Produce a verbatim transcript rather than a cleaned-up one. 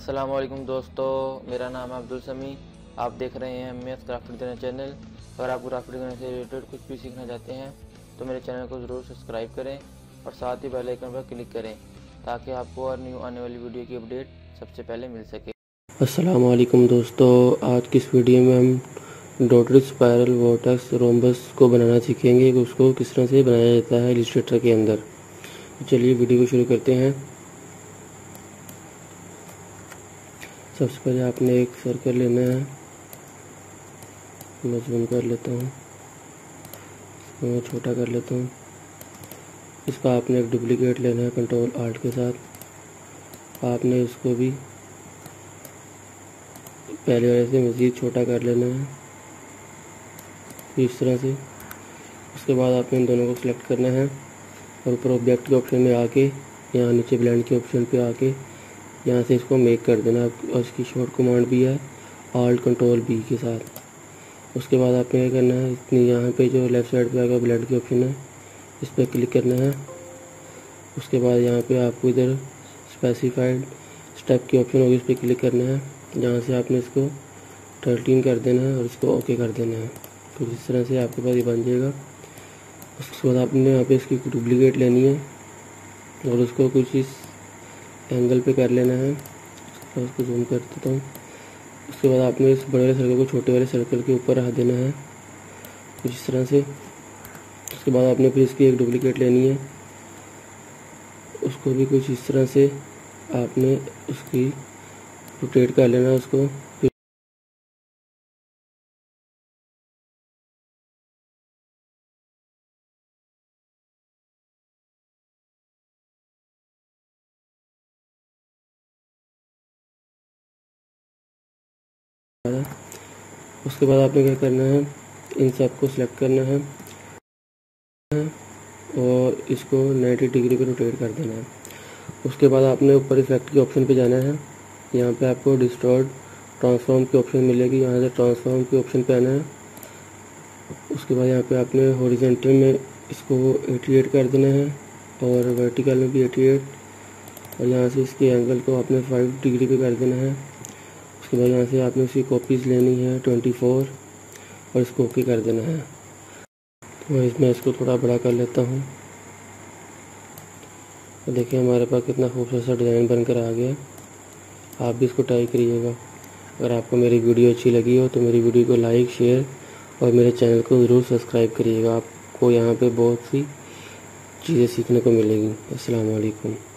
अस्सलाम वालेकुम दोस्तों, मेरा नाम है अब्दुल समी। आप देख रहे हैं M A S graphic designer channel. अगर आप ग्राफिक डिज़ाइन से रिलेटेड कुछ भी सीखना चाहते हैं तो मेरे चैनल को ज़रूर सब्सक्राइब करें और साथ ही बेल आइकन पर क्लिक करें ताकि आपको और न्यू आने वाली वीडियो की अपडेट सबसे पहले मिल सके। अस्सलाम वालेकुम दोस्तों, आज की इस वीडियो में हम डॉटेड स्पायरल वॉर्टेक्स रोम्बस को बनाना सीखेंगे। उसको किस तरह से बनाया जाता है इलस्ट्रेटर के अंदर। चलिए वीडियो को शुरू करते हैं। सबसे पहले आपने एक सर्कल लेना है, मैं ज़ूम कर लेता हूँ, मैं छोटा कर लेता हूँ। इसका आपने एक डुप्लीकेट लेना है कंट्रोल आल्ट के साथ। आपने इसको भी पहले वाले से मज़ीद छोटा कर लेना है इस तरह से। उसके बाद आपने इन दोनों को सिलेक्ट करना है और ऊपर ऑब्जेक्ट के ऑप्शन में आके, यहाँ नीचे ब्लेंड के ऑप्शन पे आके यहाँ से इसको मेक कर देना। और इसकी शॉर्ट कमांड भी है आल्ट कंट्रोल बी के साथ। उसके बाद आपने क्या करना है, इतनी यहाँ पे जो लेफ़्ट साइड पे आएगा ब्लेंड के ऑप्शन है, इस पर क्लिक करना है। उसके बाद यहाँ पे आपको इधर स्पेसिफाइड स्टेप की ऑप्शन होगी, इस पर क्लिक करना है। यहाँ से आपने इसको थर्टीन कर देना है और इसको ओके कर देना है। तो इस तरह से आपके पास ये बन जाएगा। उसके बाद आपने यहाँ पे इसकी डुप्लीकेट लेनी है और उसको कुछ इस एंगल पे कर लेना है। तो उसको जूम कर देता हूँ। उसके बाद आपने इस बड़े वाले सर्कल को छोटे वाले सर्कल के ऊपर रख देना है कुछ इस तरह से। उसके बाद आपने फिर इसकी एक डुप्लीकेट लेनी है, उसको भी कुछ इस तरह से आपने उसकी रोटेट कर लेना है उसको। उसके बाद आपने क्या करना है, इन सब को सिलेक्ट करना है और इसको नब्बे डिग्री पर रोटेट कर देना है। उसके बाद आपने ऊपर इफेक्ट के ऑप्शन पे जाना है। यहाँ पे आपको डिस्टॉर्ट ट्रांसफॉर्म की ऑप्शन मिलेगी, यहाँ से ट्रांसफॉर्म के ऑप्शन पे आना है। उसके बाद यहाँ पे आपने हॉरिजॉन्टल में इसको अठासी कर देना है और वर्टिकल में भी अठासी, और यहाँ से इसके एंगल को आपने फाइव डिग्री पर कर देना है। उसके बाद यहाँ से आपने उसकी कॉपीज़ लेनी है चौबीस और इसको ओके कर देना है। तो मैं इसमें इसको थोड़ा बड़ा कर लेता हूँ। तो देखिए हमारे पास कितना खूबसूरत सा डिज़ाइन बनकर आ गया। आप भी इसको ट्राई करिएगा। अगर आपको मेरी वीडियो अच्छी लगी हो तो मेरी वीडियो को लाइक, शेयर और मेरे चैनल को ज़रूर सब्सक्राइब करिएगा। आपको यहाँ पर बहुत सी चीज़ें सीखने को मिलेंगी। अस्सलाम वालेकुम।